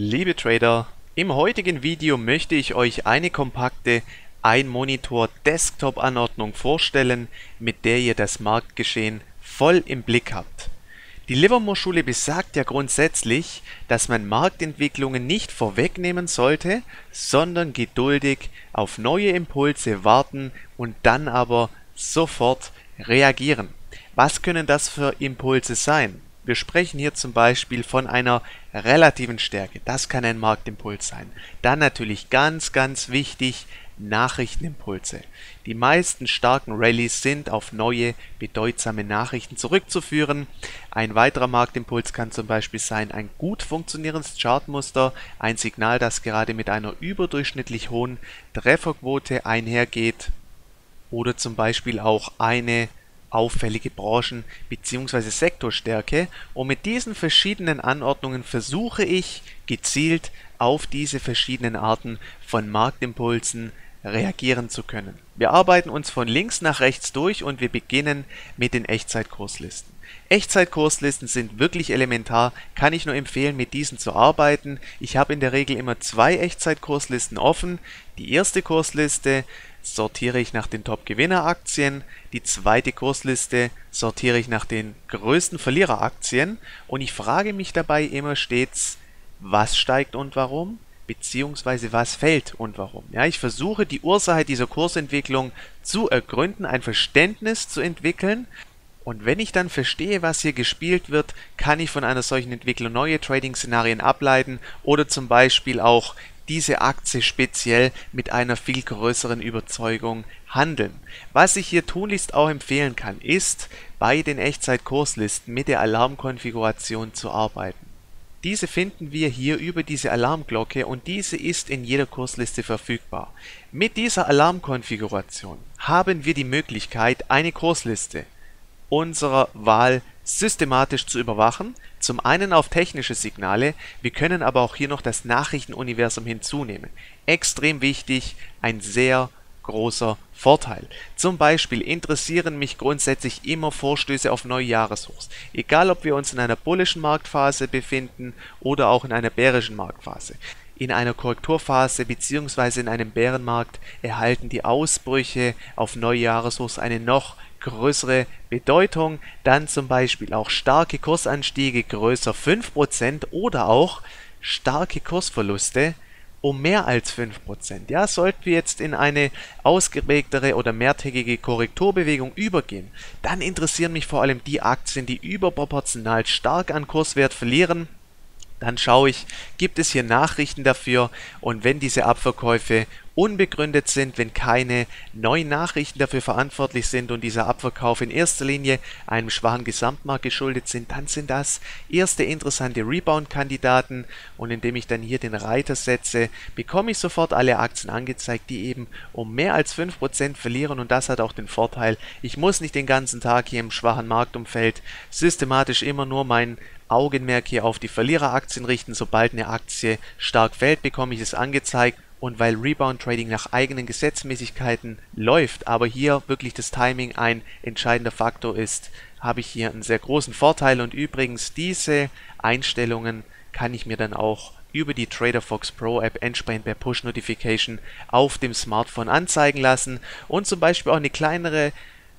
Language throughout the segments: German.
Liebe Trader, im heutigen Video möchte ich euch eine kompakte Ein-Monitor-Desktop-Anordnung vorstellen, mit der ihr das Marktgeschehen voll im Blick habt. Die Livermore-Schule besagt ja grundsätzlich, dass man Marktentwicklungen nicht vorwegnehmen sollte, sondern geduldig auf neue Impulse warten und dann aber sofort reagieren. Was können das für Impulse sein? Wir sprechen hier zum Beispiel von einer relativen Stärke. Das kann ein Marktimpuls sein. Dann natürlich ganz, ganz wichtig, Nachrichtenimpulse. Die meisten starken Rallyes sind auf neue, bedeutsame Nachrichten zurückzuführen. Ein weiterer Marktimpuls kann zum Beispiel sein, ein gut funktionierendes Chartmuster, ein Signal, das gerade mit einer überdurchschnittlich hohen Trefferquote einhergeht. Oder zum Beispiel auch eine auffällige Branchen- bzw. Sektorstärke, und mit diesen verschiedenen Anordnungen versuche ich gezielt auf diese verschiedenen Arten von Marktimpulsen reagieren zu können. Wir arbeiten uns von links nach rechts durch und wir beginnen mit den Echtzeitkurslisten. Echtzeitkurslisten sind wirklich elementar, kann ich nur empfehlen, mit diesen zu arbeiten. Ich habe in der Regel immer zwei Echtzeitkurslisten offen. Die erste Kursliste sortiere ich nach den Top-Gewinner-Aktien, die zweite Kursliste sortiere ich nach den größten Verlierer-Aktien, und ich frage mich dabei immer stets, was steigt und warum, beziehungsweise was fällt und warum. Ja, ich versuche die Ursache dieser Kursentwicklung zu ergründen, ein Verständnis zu entwickeln. Und wenn ich dann verstehe, was hier gespielt wird, kann ich von einer solchen Entwicklung neue Trading-Szenarien ableiten oder zum Beispiel auch diese Aktie speziell mit einer viel größeren Überzeugung handeln. Was ich hier tunlichst auch empfehlen kann, ist, bei den Echtzeitkurslisten mit der Alarmkonfiguration zu arbeiten. Diese finden wir hier über diese Alarmglocke, und diese ist in jeder Kursliste verfügbar. Mit dieser Alarmkonfiguration haben wir die Möglichkeit, eine Kursliste unserer Wahl systematisch zu überwachen, zum einen auf technische Signale, wir können aber auch hier noch das Nachrichtenuniversum hinzunehmen. Extrem wichtig, ein sehr großer Vorteil. Zum Beispiel interessieren mich grundsätzlich immer Vorstöße auf neue Jahreshochs. Egal, ob wir uns in einer bullischen Marktphase befinden oder auch in einer bärischen Marktphase. In einer Korrekturphase bzw. in einem Bärenmarkt erhalten die Ausbrüche auf neue Jahreshochs eine noch größere Bedeutung, dann zum Beispiel auch starke Kursanstiege größer 5% oder auch starke Kursverluste um mehr als 5%. Ja, sollten wir jetzt in eine ausgeprägtere oder mehrtägige Korrekturbewegung übergehen, dann interessieren mich vor allem die Aktien, die überproportional stark an Kurswert verlieren. Dann schaue ich, gibt es hier Nachrichten dafür, und wenn diese Abverkäufe unbegründet sind, wenn keine neuen Nachrichten dafür verantwortlich sind und dieser Abverkauf in erster Linie einem schwachen Gesamtmarkt geschuldet sind, dann sind das erste interessante Rebound-Kandidaten, und indem ich dann hier den Reiter setze, bekomme ich sofort alle Aktien angezeigt, die eben um mehr als 5% verlieren, und das hat auch den Vorteil, ich muss nicht den ganzen Tag hier im schwachen Marktumfeld systematisch immer nur mein Augenmerk hier auf die Verliereraktien richten. Sobald eine Aktie stark fällt, bekomme ich es angezeigt, und weil Rebound Trading nach eigenen Gesetzmäßigkeiten läuft, aber hier wirklich das Timing ein entscheidender Faktor ist, habe ich hier einen sehr großen Vorteil, und übrigens diese Einstellungen kann ich mir dann auch über die TraderFox Pro App entsprechend per Push Notification auf dem Smartphone anzeigen lassen, und zum Beispiel auch eine kleinere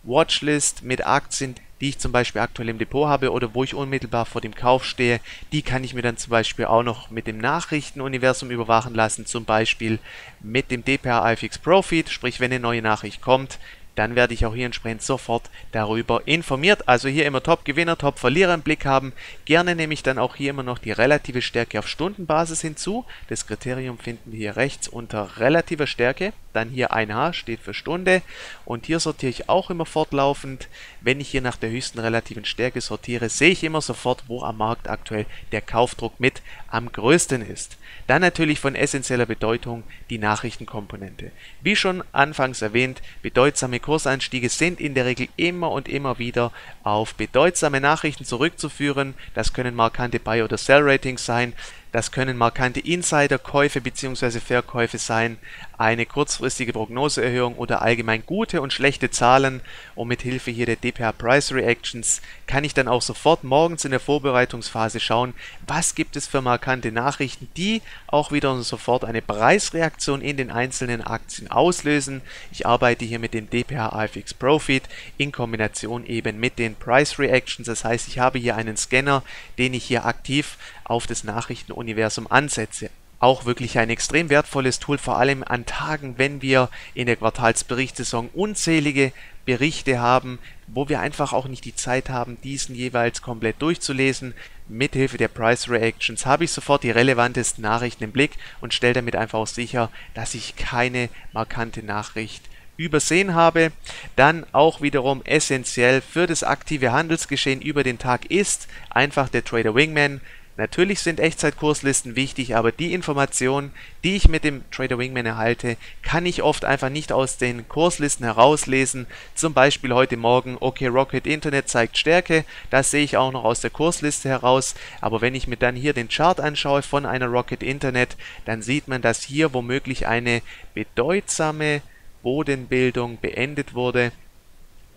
Watchlist mit Aktien, die ich zum Beispiel aktuell im Depot habe oder wo ich unmittelbar vor dem Kauf stehe, die kann ich mir dann zum Beispiel auch noch mit dem Nachrichtenuniversum überwachen lassen, zum Beispiel mit dem dpa AFX Profit, sprich wenn eine neue Nachricht kommt, dann werde ich auch hier entsprechend sofort darüber informiert. Also hier immer Top-Gewinner, Top-Verlierer im Blick haben. Gerne nehme ich dann auch hier immer noch die relative Stärke auf Stundenbasis hinzu. Das Kriterium finden wir hier rechts unter relativer Stärke. Dann hier 1H steht für Stunde. Und hier sortiere ich auch immer fortlaufend. Wenn ich hier nach der höchsten relativen Stärke sortiere, sehe ich immer sofort, wo am Markt aktuell der Kaufdruck mit am größten ist. Dann natürlich von essentieller Bedeutung die Nachrichtenkomponente. Wie schon anfangs erwähnt, bedeutsame Kursanstiege sind in der Regel immer und immer wieder auf bedeutsame Nachrichten zurückzuführen. Das können markante Buy- oder Sell-Ratings sein. Das können markante Insiderkäufe bzw. Verkäufe sein, eine kurzfristige Prognoseerhöhung oder allgemein gute und schlechte Zahlen. Und mit Hilfe hier der dpa Price Reactions kann ich dann auch sofort morgens in der Vorbereitungsphase schauen, was gibt es für markante Nachrichten, die auch wieder sofort eine Preisreaktion in den einzelnen Aktien auslösen. Ich arbeite hier mit dem dpa AFX Profit in Kombination eben mit den Price Reactions. Das heißt, ich habe hier einen Scanner, den ich hier aktiv auf das Nachrichtenuniversum ansetze. Auch wirklich ein extrem wertvolles Tool, vor allem an Tagen, wenn wir in der Quartalsberichtssaison unzählige Berichte haben, wo wir einfach auch nicht die Zeit haben, diesen jeweils komplett durchzulesen. Mithilfe der Price Reactions habe ich sofort die relevantesten Nachrichten im Blick und stelle damit einfach auch sicher, dass ich keine markante Nachricht übersehen habe. Dann auch wiederum essentiell für das aktive Handelsgeschehen über den Tag ist einfach der Trader Wingman. Natürlich sind Echtzeitkurslisten wichtig, aber die Informationen, die ich mit dem Trader Wingman erhalte, kann ich oft einfach nicht aus den Kurslisten herauslesen. Zum Beispiel heute Morgen, okay, Rocket Internet zeigt Stärke, das sehe ich auch noch aus der Kursliste heraus. Aber wenn ich mir dann hier den Chart anschaue von einer Rocket Internet, dann sieht man, dass hier womöglich eine bedeutsame Bodenbildung beendet wurde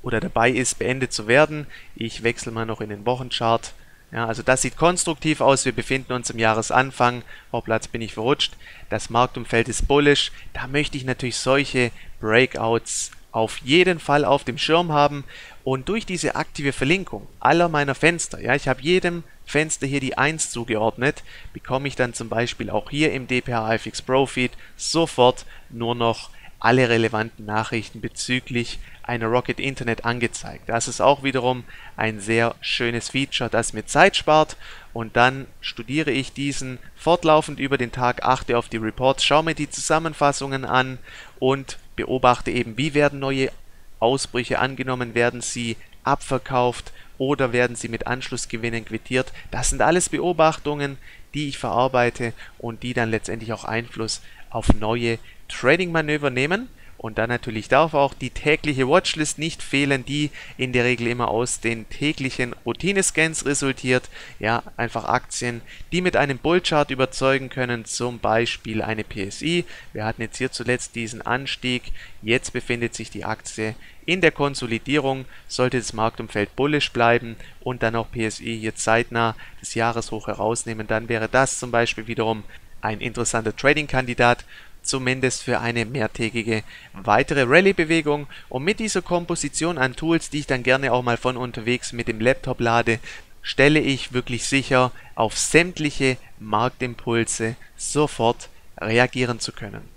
oder dabei ist, beendet zu werden. Ich wechsle mal noch in den Wochenchart. Ja, also das sieht konstruktiv aus, wir befinden uns im Jahresanfang, hopplatz, bin ich verrutscht, das Marktumfeld ist bullisch, da möchte ich natürlich solche Breakouts auf jeden Fall auf dem Schirm haben und durch diese aktive Verlinkung aller meiner Fenster, ja, ich habe jedem Fenster hier die 1 zugeordnet, bekomme ich dann zum Beispiel auch hier im dpa AFX Profit sofort nur noch alle relevanten Nachrichten bezüglich einer Rocket Internet angezeigt. Das ist auch wiederum ein sehr schönes Feature, das mir Zeit spart, und dann studiere ich diesen fortlaufend über den Tag, achte auf die Reports, schaue mir die Zusammenfassungen an und beobachte eben, wie werden neue Ausbrüche angenommen, werden sie abverkauft oder werden sie mit Anschlussgewinnen quittiert. Das sind alles Beobachtungen, die ich verarbeite und die dann letztendlich auch Einfluss auf neue Trading-Manöver nehmen. Und dann natürlich darf auch die tägliche Watchlist nicht fehlen, die in der Regel immer aus den täglichen Routinescans resultiert. Ja, einfach Aktien, die mit einem Bullchart überzeugen können, zum Beispiel eine PSI. Wir hatten jetzt hier zuletzt diesen Anstieg, jetzt befindet sich die Aktie in der Konsolidierung, sollte das Marktumfeld bullisch bleiben und dann auch PSI hier zeitnah das Jahreshoch herausnehmen, dann wäre das zum Beispiel wiederum ein interessanter Trading-Kandidat, zumindest für eine mehrtägige weitere Rallye-Bewegung. Und mit dieser Komposition an Tools, die ich dann gerne auch mal von unterwegs mit dem Laptop lade, stelle ich wirklich sicher, auf sämtliche Marktimpulse sofort reagieren zu können.